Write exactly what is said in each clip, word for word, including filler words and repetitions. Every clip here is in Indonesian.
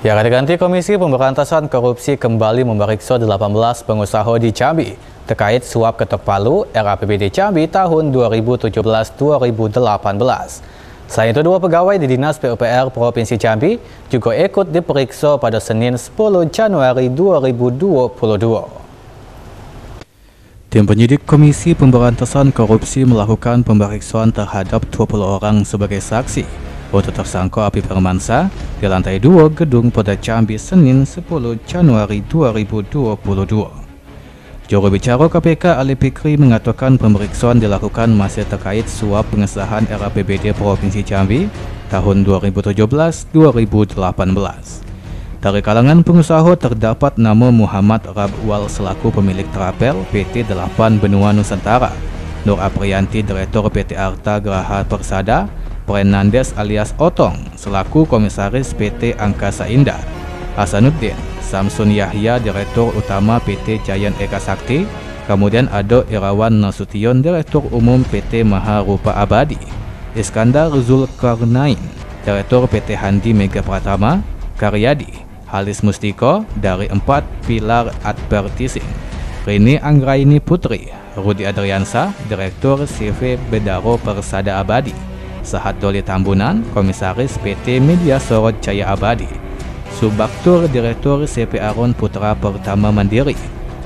Ya, Kadangganti Komisi Pemberantasan Korupsi kembali memeriksa delapan belas pengusaha di Jambi terkait suap ketok palu R A P B D Jambi tahun dua ribu tujuh belas dua ribu delapan belas. Selain itu, dua pegawai di Dinas P U P R Provinsi Jambi juga ikut diperiksa pada Senin sepuluh Januari dua ribu dua puluh dua. Tim penyidik Komisi Pemberantasan Korupsi melakukan pemeriksaan terhadap dua puluh orang sebagai saksi untuk tersangka Api Permansa di lantai dua gedung Polda Jambi Senin sepuluh Januari dua ribu dua puluh dua. Juru bicara K P K Ali Fikri mengatakan pemeriksaan dilakukan masih terkait suap pengesahan R A P B D Provinsi Jambi tahun dua ribu tujuh belas dua ribu delapan belas. Dari kalangan pengusaha terdapat nama Muhammad Rabwal selaku pemilik Trapel P T Delapan Benua Nusantara, Nur Apriyanti Direktur P T Arta Geraha Persada, Fernandez alias Otong selaku Komisaris P T Angkasa Indah, Hasanuddin, Samsun Yahya Direktur Utama P T Jayan Eka Sakti, kemudian Ado Irawan Nasution Direktur Umum P T Maharupa Abadi, Iskandar Zulkarnain Direktur P T Handi Mega Pratama, Karyadi, Halis Mustiko dari empat Pilar Advertising, Rene Anggraini Putri, Rudi Adriansa, Direktur C V Bedaro Persada Abadi, Sahat Doli Tambunan, Komisaris P T Media Sorot Caya Abadi, Subaktur Direktur C P Arun Putra Pertama Mandiri,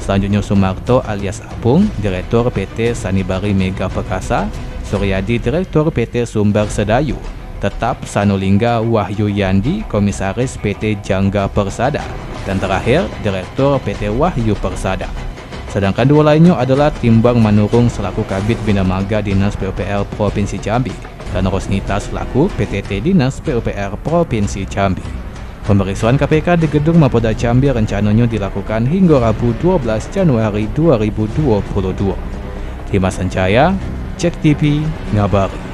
selanjutnya Sumarto alias Apung, Direktur P T Sanibari Mega Perkasa, Suryadi Direktur P T Sumber Sedayu, tetap Sanulingga Wahyu Yandi, Komisaris P T Jangga Persada, dan terakhir Direktur P T Wahyu Persada. Sedangkan dua lainnya adalah Timbang Manurung selaku Kabid Bina Marga Dinas P U P R Provinsi Jambi dan Rosnita selaku P T T Dinas P U P R Provinsi Jambi. Pemeriksaan K P K di Gedung Mapolda Jambi rencananya dilakukan hingga Rabu dua belas Januari dua ribu dua puluh dua. Dimas Sancaya, Cek T V, Ngabari.